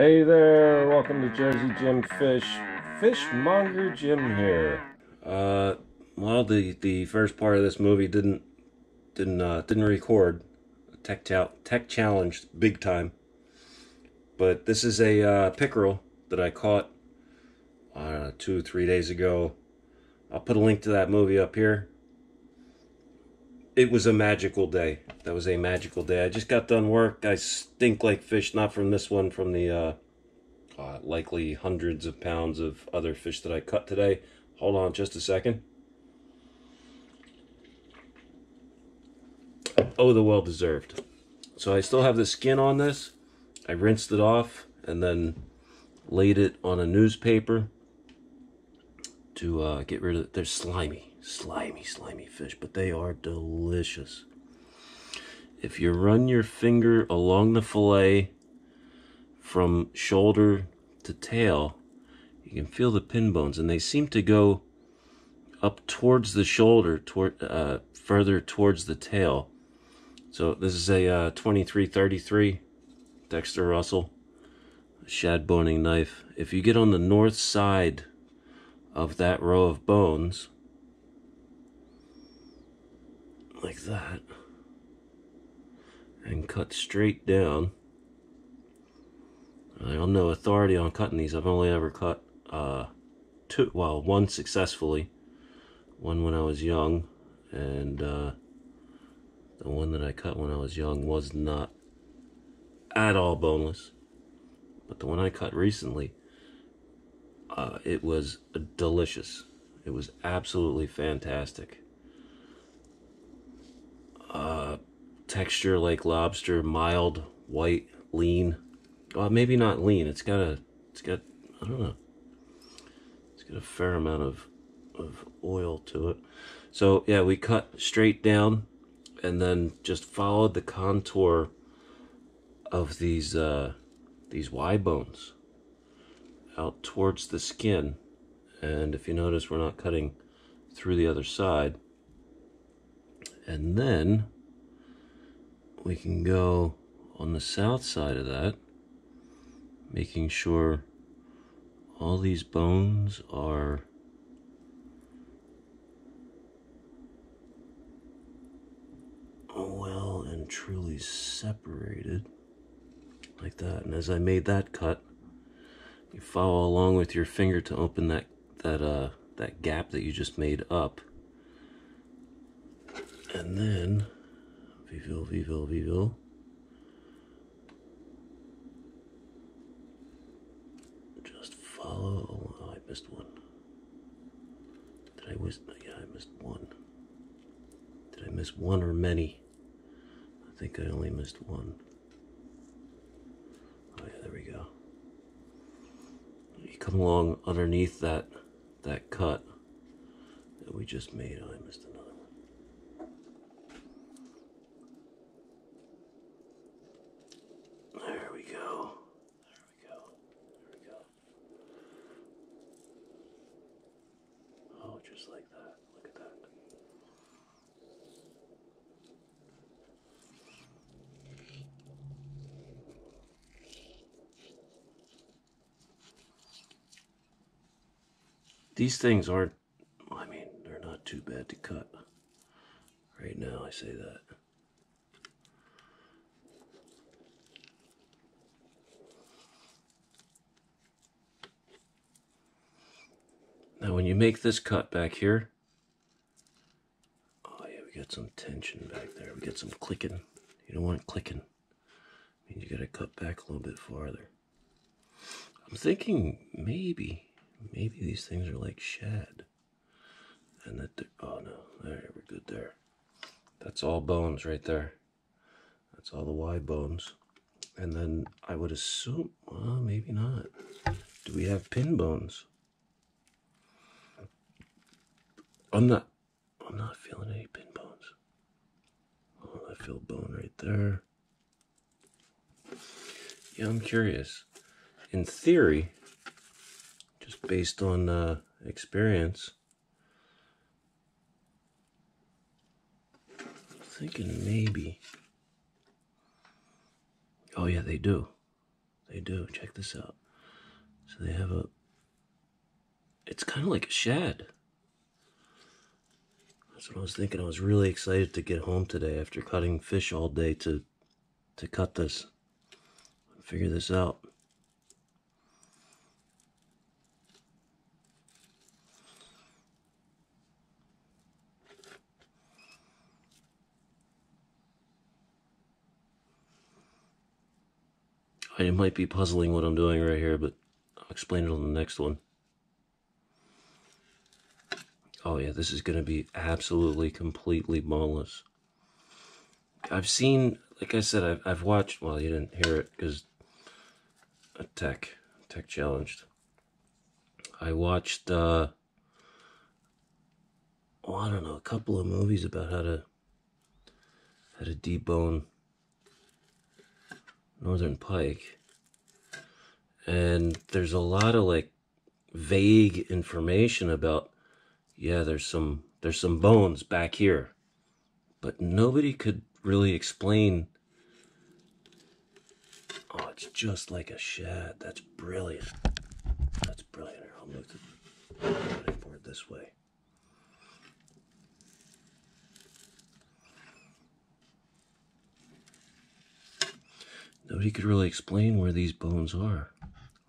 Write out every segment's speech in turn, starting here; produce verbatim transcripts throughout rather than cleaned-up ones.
Hey there, welcome to Jersey Jim Fish. Fishmonger Jim here. Uh, well, the the first part of this movie didn't didn't uh, didn't record. Tech tech challenged big time. But this is a uh, pickerel that I caught uh, two three days ago. I'll put a link to that movie up here. It was a magical day. That was a magical day. I just got done work. I stink like fish, not from this one, from the uh, uh, likely hundreds of pounds of other fish that I caught today. Hold on just a second. Oh, the well-deserved. So I still have the skin on this. I rinsed it off and then laid it on a newspaper to uh, get rid of it. They're slimy. Slimy, slimy fish, but they are delicious. If you run your finger along the fillet from shoulder to tail, you can feel the pin bones, and they seem to go up towards the shoulder, toward uh, further towards the tail. So this is a uh, twenty-three thirty-three Dexter Russell shad boning knife. If you get on the north side of that row of bones, like that, and cut straight down. I don't know authority on cutting these. I've only ever cut uh, two, well, one successfully, one when I was young, and uh, the one that I cut when I was young was not at all boneless, but the one I cut recently, uh, it was delicious. It was absolutely fantastic. Uh, texture like lobster, mild, white, lean. Well, maybe not lean. It's got a, it's got, I don't know. It's got a fair amount of, of oil to it. So yeah, we cut straight down and then just followed the contour of these, uh, these Y bones out towards the skin. And if you notice, we're not cutting through the other side. And then we can go on the south side of that, making sure all these bones are well and truly separated, like that. And as I made that cut, you follow along with your finger to open that that uh that gap that you just made up. And then, Vivil, Vivil, Vivil. Just follow. Oh, I missed one. Did I miss? Yeah, I missed one. Did I miss one or many? I think I only missed one. Oh yeah, there we go. You come along underneath that that cut that we just made. Oh, I missed another. Like that. Look at that. These things aren't, I mean, they're not too bad to cut. Right now, I say that. Now when you make this cut back here, oh yeah, we got some tension back there. We got some clicking. You don't want it clicking. I mean, you gotta cut back a little bit farther. I'm thinking maybe, maybe these things are like shad. And that they're, oh no, all right, we're good there. That's all bones right there. That's all the Y bones. And then I would assume, well, maybe not. Do we have pin bones? I'm not, I'm not feeling any pin bones. Oh, I feel bone right there. Yeah, I'm curious. In theory, just based on uh, experience, I'm thinking maybe. Oh yeah, they do. They do. Check this out. So they have a... It's kind of like a shed. That's what I was thinking. I was really excited to get home today after cutting fish all day to to cut this. Figure this out. It might be puzzling what I'm doing right here, but I'll explain it on the next one. Oh yeah, this is going to be absolutely, completely boneless. I've seen, like I said, I've, I've watched, well, you didn't hear it because a tech, tech challenged. I watched, uh, oh, I don't know, a couple of movies about how to, how to debone northern pike, and there's a lot of like vague information about, yeah, there's some there's some bones back here, but nobody could really explain. Oh, it's just like a shad. That's brilliant. That's brilliant. I'll move the board this way. Nobody could really explain where these bones are.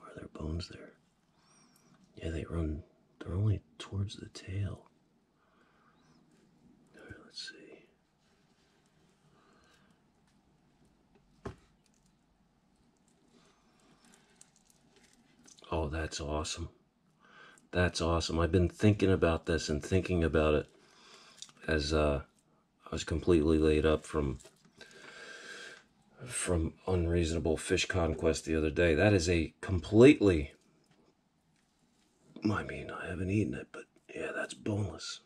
Are there bones there? Yeah, they run, they're only towards the tail. All right, let's see. Oh, that's awesome. That's awesome. I've been thinking about this and thinking about it as uh, I was completely laid up from from unreasonable fish conquest the other day. That is a completely, I mean, I haven't eaten it, but yeah, that's boneless.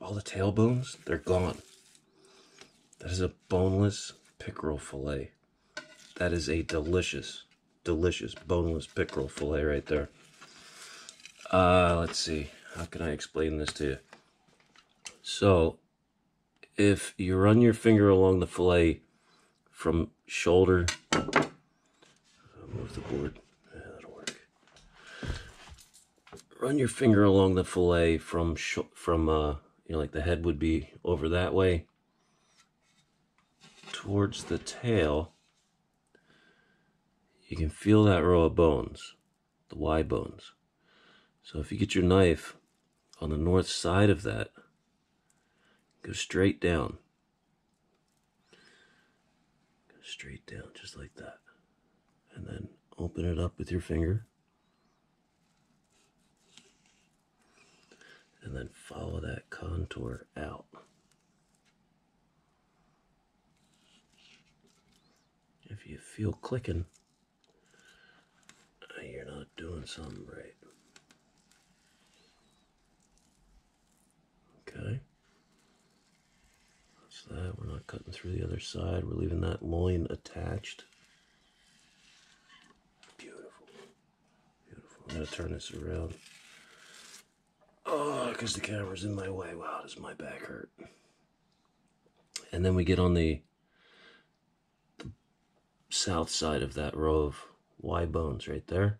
All the tail bones, they're gone. That is a boneless pickerel fillet. That is a delicious, delicious boneless pickerel fillet right there. Uh, let's see, how can I explain this to you? So, if you run your finger along the fillet from shoulder, move the board, yeah, that'll work. Run your finger along the fillet from, sh from uh, you know, like the head would be over that way, towards the tail, you can feel that row of bones, the Y bones. So if you get your knife on the north side of that, go straight down. Straight down, just like that, and then open it up with your finger, and then follow that contour out. If you feel clicking, you're not doing something right. Okay. That. We're not cutting through the other side. We're leaving that loin attached. Beautiful. Beautiful. I'm going to turn this around. Oh, because the camera's in my way. Wow, does my back hurt. And then we get on the, the south side of that row of Y bones right there.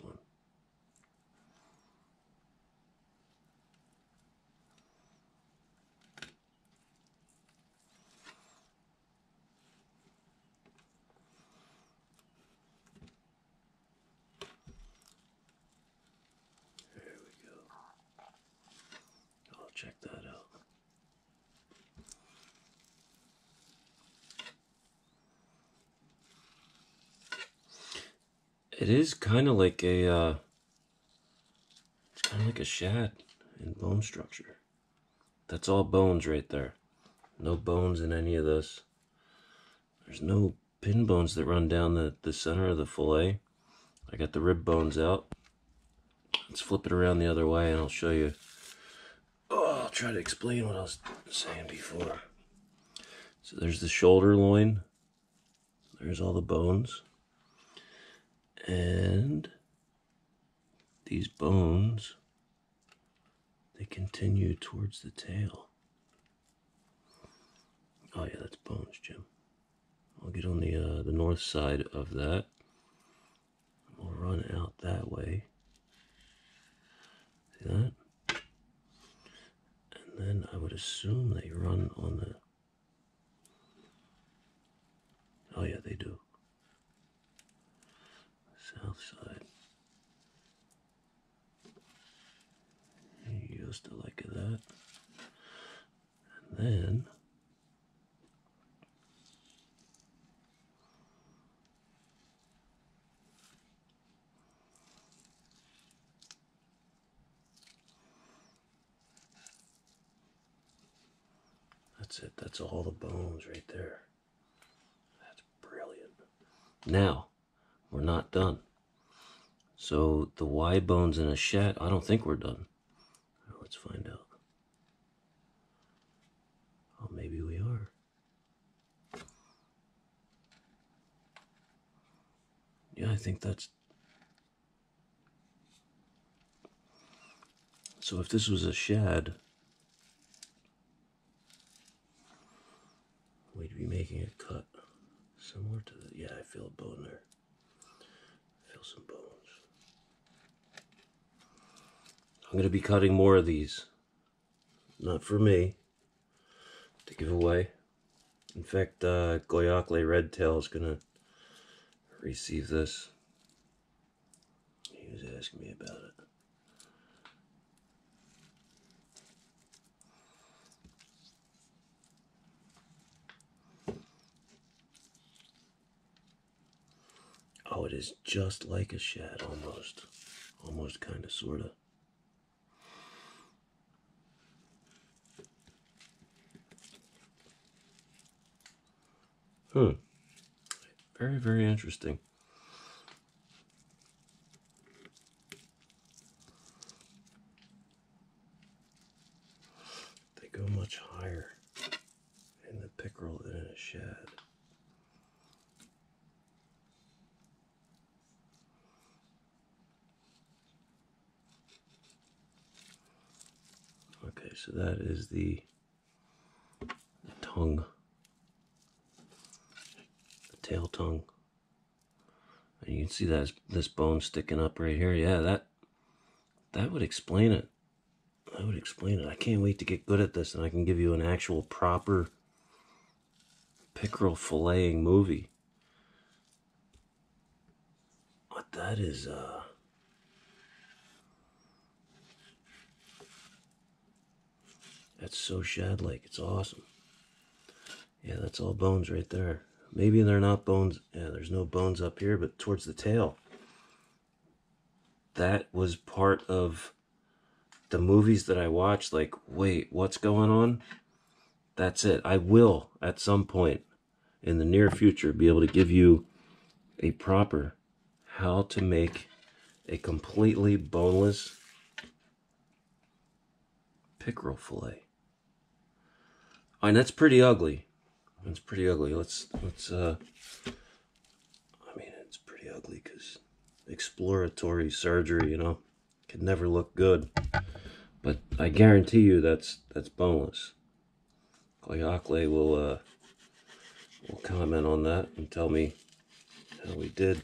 One. There we go. I'll check that out. It is kind of like a, uh, it's kind of like a shad in bone structure. That's all bones right there. No bones in any of this. There's no pin bones that run down the, the center of the fillet. I got the rib bones out. Let's flip it around the other way and I'll show you. Oh, I'll try to explain what I was saying before. So there's the shoulder loin. There's all the bones. And these bones they continue towards the tail. Oh yeah, that's bones, Jim. I'll get on the uh, the north side of that. We'll run out that way. See that? And then I would assume they run on the... Oh yeah, they do. South side. You used to like that. And then... That's it. That's all the bones right there. That's brilliant. Now, we're not done. So the Y bones in a shat, I don't think we're done. Well, let's find out. Oh, maybe we are. Yeah, I think that's... So if this was a shad, we'd be making a cut similar to the... Yeah, I feel a bone there. I feel some bones. I'm going to be cutting more of these. Not for me. To give away. In fact, uh, Goyakle Redtail is going to receive this. He was asking me about it. Oh, it is just like a shad, almost. Almost, kind of, sort of. Hmm. Very, very interesting. They go much higher in the pickerel than in a shad. Okay, so that is the, the tongue, the tail tongue, and you can see that this bone sticking up right here. Yeah, that that would explain it. That would explain it. I can't wait to get good at this, and I can give you an actual proper pickerel filleting movie. But that is uh. That's so shad-like. It's awesome. Yeah, that's all bones right there. Maybe they're not bones. Yeah, there's no bones up here, but towards the tail. That was part of the movies that I watched. Like, wait, what's going on? That's it. I will, at some point in the near future, be able to give you a proper how to make a completely boneless pickerel fillet. All right, that's pretty ugly. That's pretty ugly. Let's, let's, uh, I mean, it's pretty ugly because exploratory surgery, you know, could never look good. But I guarantee you that's, that's boneless. Goyakle will, uh, will comment on that and tell me how we did.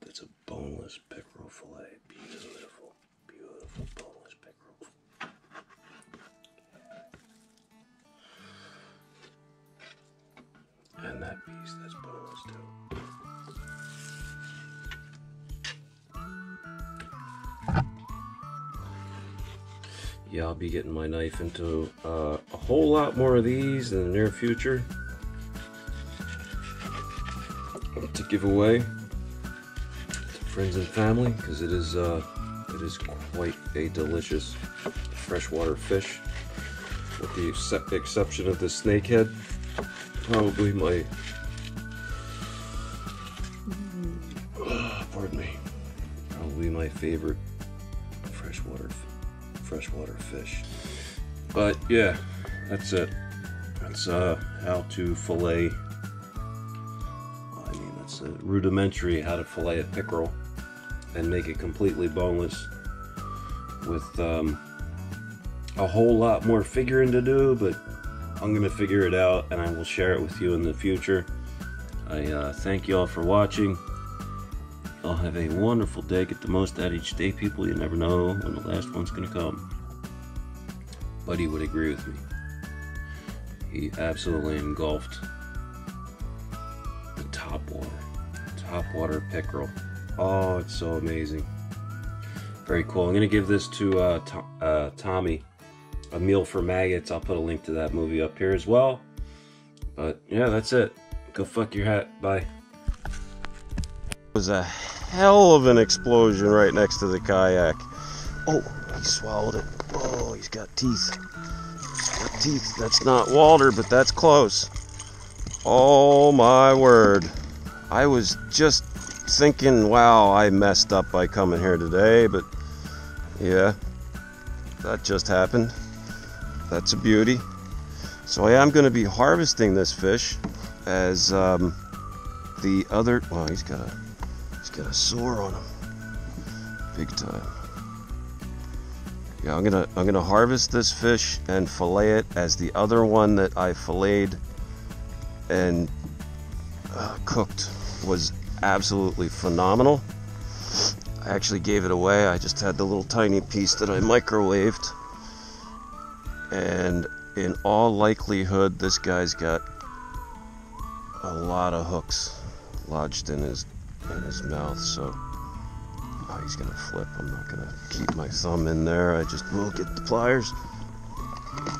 That's a boneless pickerel fillet. Beautiful, beautiful boneless pickerel fillet. And that piece, that's boneless too. Yeah, I'll be getting my knife into uh, a whole lot more of these in the near future to give away. Friends and family, because it is uh, it is quite a delicious freshwater fish, with the exception of the snakehead. Probably my, oh, pardon me, probably my favorite freshwater freshwater fish. But yeah, that's it. That's uh, how to fillet. I mean, that's a rudimentary how to fillet a pickerel and make it completely boneless. With um, a whole lot more figuring to do, but I'm gonna figure it out, and I will share it with you in the future. I uh, thank you all for watching. Y'all have a wonderful day. Get the most out of each day, people. You never know when the last one's gonna come. Buddy would agree with me. He absolutely engulfed the top water, top water pickerel. Oh, it's so amazing. Very cool. I'm going to give this to uh, to uh, Tommy, "A Meal for Maggots." I'll put a link to that movie up here as well. But yeah, that's it. Go fuck your hat. Bye. It was a hell of an explosion right next to the kayak. Oh, he swallowed it. Oh, he's got teeth. He's got teeth. That's not Walter, but that's close. Oh, my word. I was just thinking, wow, I messed up by coming here today, but yeah, that just happened. That's a beauty. So I am going to be harvesting this fish, as um, the other. Well, he's got a he's got a sore on him, big time. Yeah, I'm gonna I'm gonna harvest this fish and fillet it as the other one that I filleted and uh, cooked was absolutely phenomenal. I actually gave it away. I just had the little tiny piece that I microwaved, and in all likelihood this guy's got a lot of hooks lodged in his in his mouth, so oh, he's gonna flip. I'm not gonna keep my thumb in there. I just will get the pliers.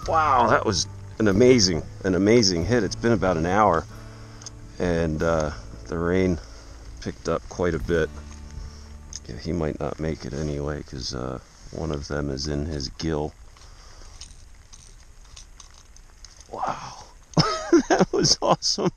Wow, that was an amazing an amazing hit. It's been about an hour, and uh, the rain picked up quite a bit. Yeah, he might not make it anyway, because uh, one of them is in his gill. Wow, that was awesome.